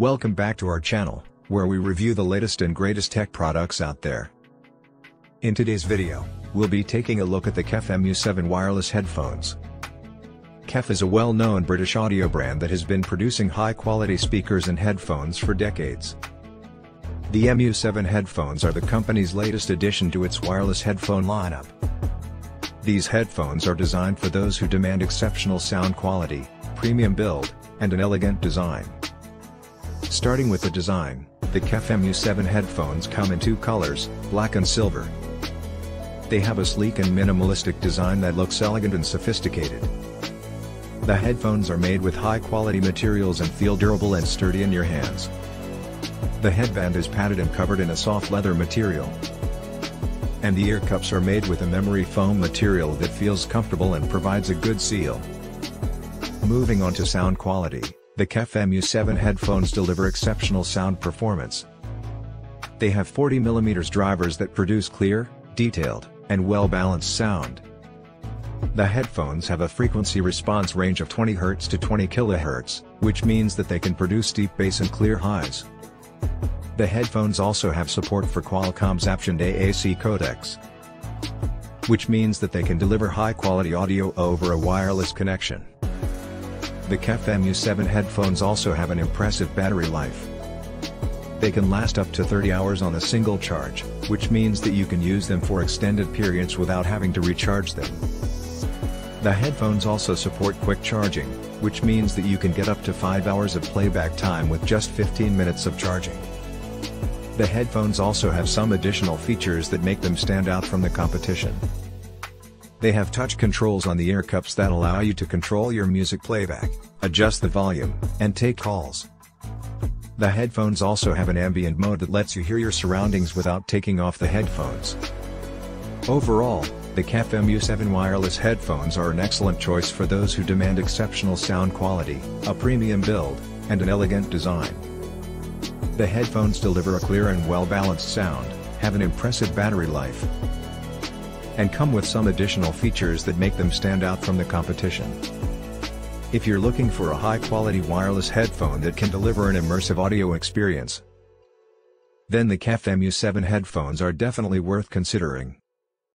Welcome back to our channel, where we review the latest and greatest tech products out there. In today's video, we'll be taking a look at the KEF MU7 wireless headphones. KEF is a well-known British audio brand that has been producing high-quality speakers and headphones for decades. The MU7 headphones are the company's latest addition to its wireless headphone lineup. These headphones are designed for those who demand exceptional sound quality, premium build, and an elegant design. Starting with the design, the KEF MU7 headphones come in two colors, black and silver. They have a sleek and minimalistic design that looks elegant and sophisticated. The headphones are made with high-quality materials and feel durable and sturdy in your hands. The headband is padded and covered in a soft leather material. And the ear cups are made with a memory foam material that feels comfortable and provides a good seal. Moving on to sound quality, the KEF MU7 headphones deliver exceptional sound performance. They have 40mm drivers that produce clear, detailed, and well-balanced sound. The headphones have a frequency response range of 20 Hz to 20 kHz, which means that they can produce deep bass and clear highs. The headphones also have support for Qualcomm's optioned AAC codecs, which means that they can deliver high-quality audio over a wireless connection. The KEF MU7 headphones also have an impressive battery life. They can last up to 30 hours on a single charge, which means that you can use them for extended periods without having to recharge them. The headphones also support quick charging, which means that you can get up to 5 hours of playback time with just 15 minutes of charging. The headphones also have some additional features that make them stand out from the competition. They have touch controls on the ear cups that allow you to control your music playback, adjust the volume, and take calls. The headphones also have an ambient mode that lets you hear your surroundings without taking off the headphones. Overall, the KEF MU7 wireless headphones are an excellent choice for those who demand exceptional sound quality, a premium build, and an elegant design. The headphones deliver a clear and well-balanced sound, have an impressive battery life, and come with some additional features that make them stand out from the competition. If you're looking for a high-quality wireless headphone that can deliver an immersive audio experience, then the KEF MU7 headphones are definitely worth considering.